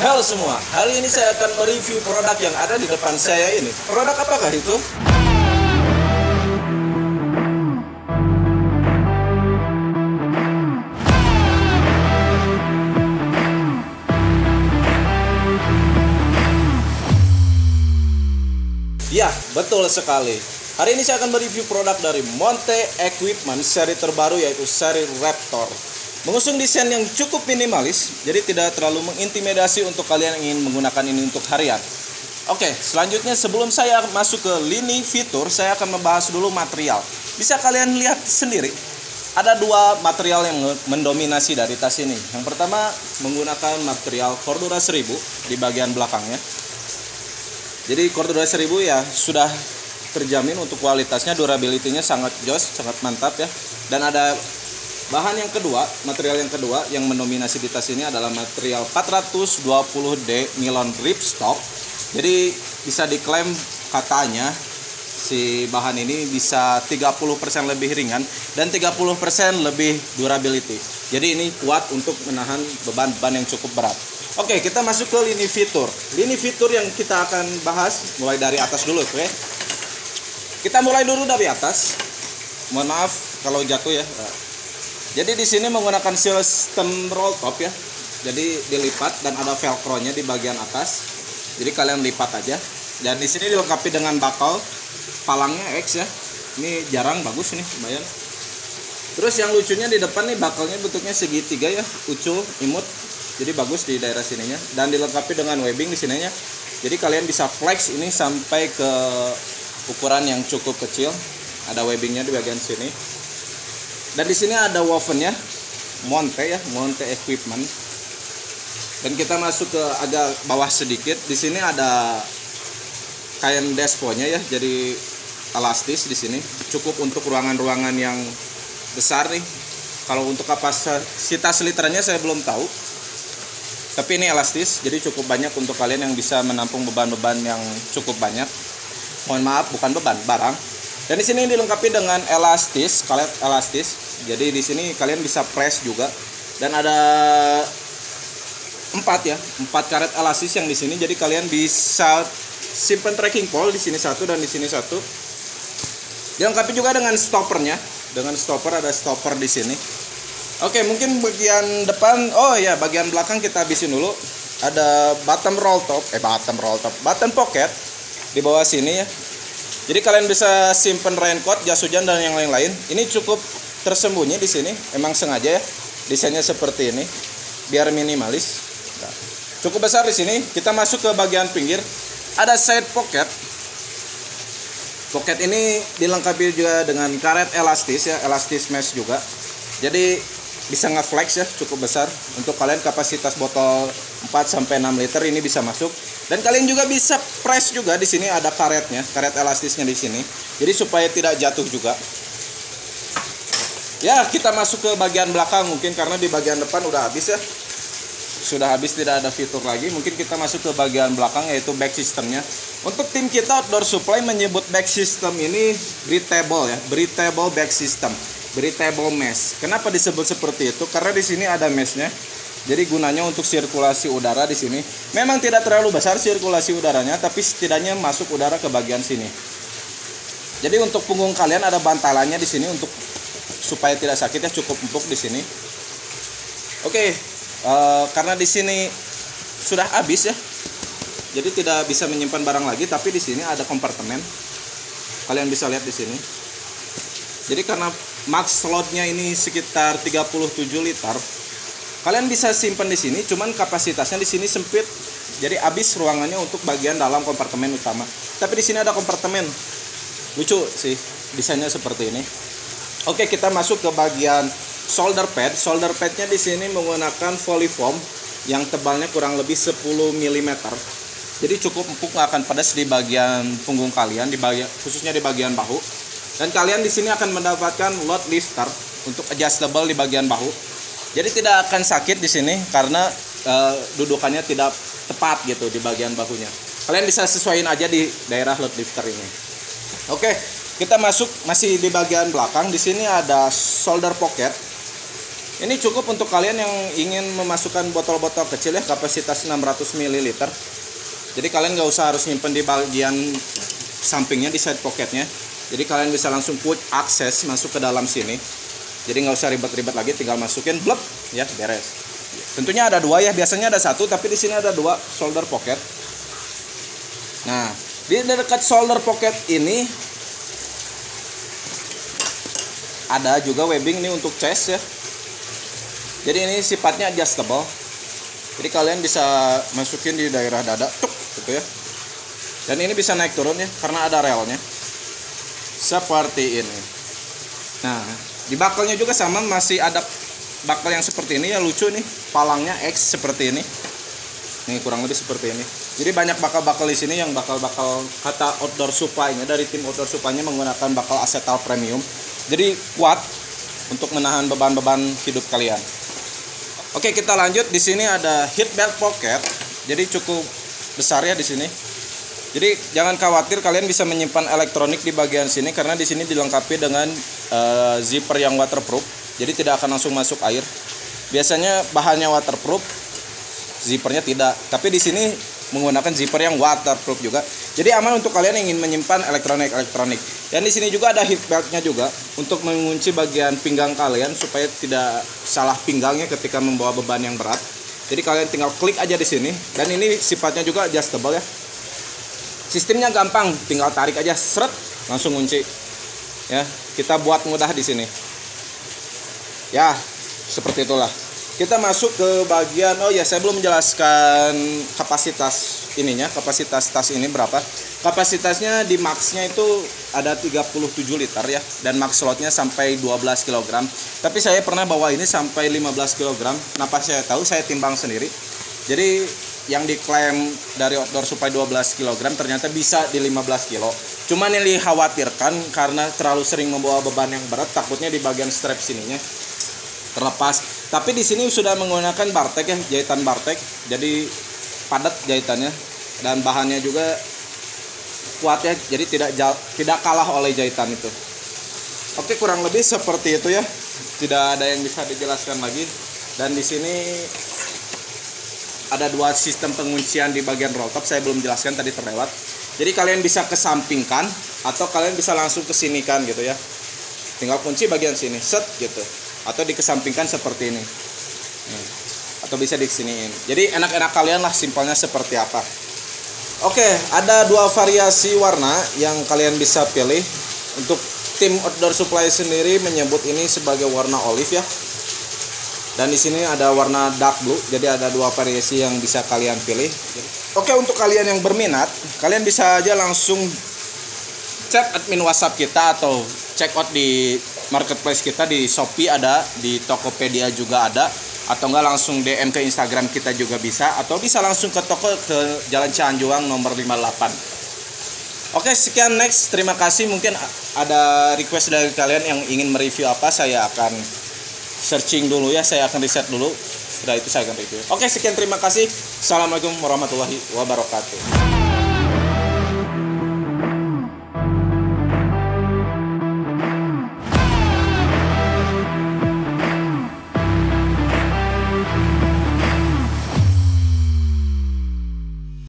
Halo semua, hari ini saya akan mereview produk yang ada di depan saya ini. Produk apakah itu? Ya, betul sekali. Hari ini saya akan mereview produk dari Monte Equipment seri terbaru, yaitu seri Raptor. Mengusung desain yang cukup minimalis, jadi tidak terlalu mengintimidasi untuk kalian yang ingin menggunakan ini untuk harian. Oke, selanjutnya sebelum saya masuk ke lini fitur, saya akan membahas dulu material. Bisa kalian lihat sendiri, ada dua material yang mendominasi dari tas ini. Yang pertama menggunakan material cordura 1000 di bagian belakangnya. Jadi cordura 1000 ya sudah terjamin untuk kualitasnya, durability-nya sangat jos, sangat mantap ya. Dan ada bahan yang kedua, material yang kedua yang mendominasi di tas ini adalah material 420D nylon ripstop. Jadi bisa diklaim katanya si bahan ini bisa 30% lebih ringan dan 30% lebih durability. Jadi ini kuat untuk menahan beban-beban yang cukup berat. Oke, kita masuk ke lini fitur. Lini fitur yang kita akan bahas mulai dari atas dulu, oke? Kita mulai dulu dari atas. Mohon maaf kalau jatuh ya. Jadi di sini menggunakan sistem roll top ya. Jadi dilipat dan ada velcro-nya di bagian atas. Jadi kalian lipat aja. Dan di sini dilengkapi dengan buckle, palangnya X ya. Ini jarang, bagus nih, lumayan. Terus yang lucunya di depan nih buckle-nya bentuknya segitiga ya, ucul, imut. Jadi bagus di daerah sininya dan dilengkapi dengan webbing di sininya. Jadi kalian bisa flex ini sampai ke ukuran yang cukup kecil. Ada webbingnya di bagian sini. Dan di sini ada woven-nya Monte ya, Monte Equipment. Dan kita masuk ke agak bawah sedikit. Di sini ada kain desponya ya, jadi elastis di sini. Cukup untuk ruangan-ruangan yang besar nih. Kalau untuk kapasitas liternya saya belum tahu. Tapi ini elastis, jadi cukup banyak untuk kalian yang bisa menampung beban-beban yang cukup banyak. Mohon maaf, bukan beban, barang. Dan di sini dilengkapi dengan elastis, karet elastis. Jadi di sini kalian bisa press juga. Dan ada 4 karet elastis yang di sini. Jadi kalian bisa simpen trekking pole di sini satu dan di sini satu. Dilengkapi juga dengan stoppernya. Dengan stopper, ada stopper di sini. Oke, mungkin bagian depan. Oh ya, bagian belakang kita habisin dulu. Ada button pocket di bawah sini ya. Jadi kalian bisa simpen raincoat, jas hujan dan yang lain-lain. Ini cukup tersembunyi di sini, emang sengaja ya. Desainnya seperti ini, biar minimalis. Nah, cukup besar di sini. Kita masuk ke bagian pinggir. Ada side pocket. Pocket ini dilengkapi juga dengan karet elastis ya, elastis mesh juga. Jadi bisa nge-flex ya, cukup besar. Untuk kalian kapasitas botol 4-6 liter ini bisa masuk. Dan kalian juga bisa press juga, di sini ada karetnya, karet elastisnya di sini. Jadi supaya tidak jatuh juga. Ya, kita masuk ke bagian belakang mungkin karena di bagian depan udah habis ya. Sudah habis, tidak ada fitur lagi. Mungkin kita masuk ke bagian belakang, yaitu back systemnya. Untuk tim kita Outdoor Supply menyebut back system ini breathable ya, breathable back system. Breathable mesh. Kenapa disebut seperti itu? Karena di sini ada meshnya. Jadi gunanya untuk sirkulasi udara di sini. Memang tidak terlalu besar sirkulasi udaranya, tapi setidaknya masuk udara ke bagian sini. Jadi untuk punggung kalian ada bantalannya di sini untuk supaya tidak sakit ya, cukup empuk di sini. Oke, karena di sini sudah habis ya. Jadi tidak bisa menyimpan barang lagi, tapi di sini ada kompartemen. Kalian bisa lihat di sini. Jadi karena max slotnya ini sekitar 37 liter, kalian bisa simpan di sini. Cuman kapasitasnya di sini sempit, jadi habis ruangannya untuk bagian dalam kompartemen utama. Tapi di sini ada kompartemen, lucu sih desainnya seperti ini. Oke, kita masuk ke bagian shoulder pad. Shoulder padnya di sini menggunakan polyfoam yang tebalnya kurang lebih 10 mm. Jadi cukup empuk, nggak akan pedas di bagian punggung kalian, di bagian khususnya di bagian bahu. Dan kalian di sini akan mendapatkan load lifter untuk adjustable di bagian bahu. Jadi tidak akan sakit di sini karena dudukannya tidak tepat gitu di bagian bahunya. Kalian bisa sesuaiin aja di daerah load lifter ini. Oke, kita masuk masih di bagian belakang. Di sini ada shoulder pocket. Ini cukup untuk kalian yang ingin memasukkan botol-botol kecil ya, kapasitas 600 ml. Jadi kalian nggak usah harus nyimpen di bagian sampingnya, di side pocketnya. Jadi kalian bisa langsung put akses masuk ke dalam sini. Jadi nggak usah ribet-ribet lagi, tinggal masukin, blep, ya beres. Tentunya ada dua ya, biasanya ada satu, tapi di sini ada dua shoulder pocket. Nah, di dekat shoulder pocket ini ada juga webbing nih untuk chest ya. Jadi ini sifatnya adjustable. Jadi kalian bisa masukin di daerah dada, tuk, gitu ya. Dan ini bisa naik turun ya, karena ada relnya. Seperti ini. Nah, di buckle-nya juga sama, masih ada buckle yang seperti ini ya, lucu nih. Palangnya X seperti ini. Nih kurang lebih seperti ini. Jadi banyak buckle-buckle di sini yang buckle-buckle kata Outdoor Supply-nya, dari tim Outdoor Supply-nya menggunakan buckle acetal premium. Jadi kuat untuk menahan beban-beban hidup kalian. Oke, kita lanjut. Di sini ada heat belt pocket. Jadi cukup besar ya di sini. Jadi jangan khawatir, kalian bisa menyimpan elektronik di bagian sini karena di sini dilengkapi dengan zipper yang waterproof. Jadi tidak akan langsung masuk air. Biasanya bahannya waterproof, zippernya tidak. Tapi di sini menggunakan zipper yang waterproof juga. Jadi aman untuk kalian yang ingin menyimpan elektronik. Dan di sini juga ada hip beltnya juga untuk mengunci bagian pinggang kalian supaya tidak salah pinggangnya ketika membawa beban yang berat. Jadi kalian tinggal klik aja di sini. Dan ini sifatnya juga adjustable ya. Sistemnya gampang, tinggal tarik aja, seret, langsung kunci. Ya, kita buat mudah di sini. Ya, seperti itulah. Kita masuk ke bagian, oh ya, saya belum menjelaskan kapasitas ininya, kapasitas tas ini berapa. Kapasitasnya di maxnya itu ada 37 liter ya, dan max slotnya sampai 12 kg. Tapi saya pernah bawa ini sampai 15 kg. Kenapa saya tahu? Saya timbang sendiri. Jadi yang diklaim dari Outdoor Supply 12 kg ternyata bisa di 15 kg. Cuman yang dikhawatirkan karena terlalu sering membawa beban yang berat, takutnya di bagian strap sininya terlepas. Tapi di sini sudah menggunakan bartek ya, jahitan bartek. Jadi padat jahitannya dan bahannya juga kuat ya, jadi tidak kalah oleh jahitan itu. Oke, kurang lebih seperti itu ya. Tidak ada yang bisa dijelaskan lagi. Dan di sini ada dua sistem penguncian di bagian roll top, saya belum jelaskan tadi terlewat. Jadi kalian bisa kesampingkan atau kalian bisa langsung kesinikan gitu ya. Tinggal kunci bagian sini, set gitu. Atau dikesampingkan seperti ini. Atau bisa disiniin. Jadi enak-enak kalian lah, simpelnya seperti apa. Oke, ada dua variasi warna yang kalian bisa pilih. Untuk tim Outdoor Supply sendiri menyebut ini sebagai warna olive ya. Dan di sini ada warna dark blue. Jadi ada dua variasi yang bisa kalian pilih. Oke, untuk kalian yang berminat, kalian bisa aja langsung chat admin WhatsApp kita atau check out di marketplace kita, di Shopee ada, di Tokopedia juga ada. Atau enggak langsung DM ke Instagram kita juga bisa. Atau bisa langsung ke toko, ke Jalan Cihanjuang nomor 58. Oke, sekian next. Terima kasih. Mungkin ada request dari kalian yang ingin mereview apa, saya akan searching dulu ya. Saya akan riset dulu. Setelah itu saya akan review. Oke, sekian. Terima kasih. Assalamualaikum warahmatullahi wabarakatuh.